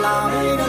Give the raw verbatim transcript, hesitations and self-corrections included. love.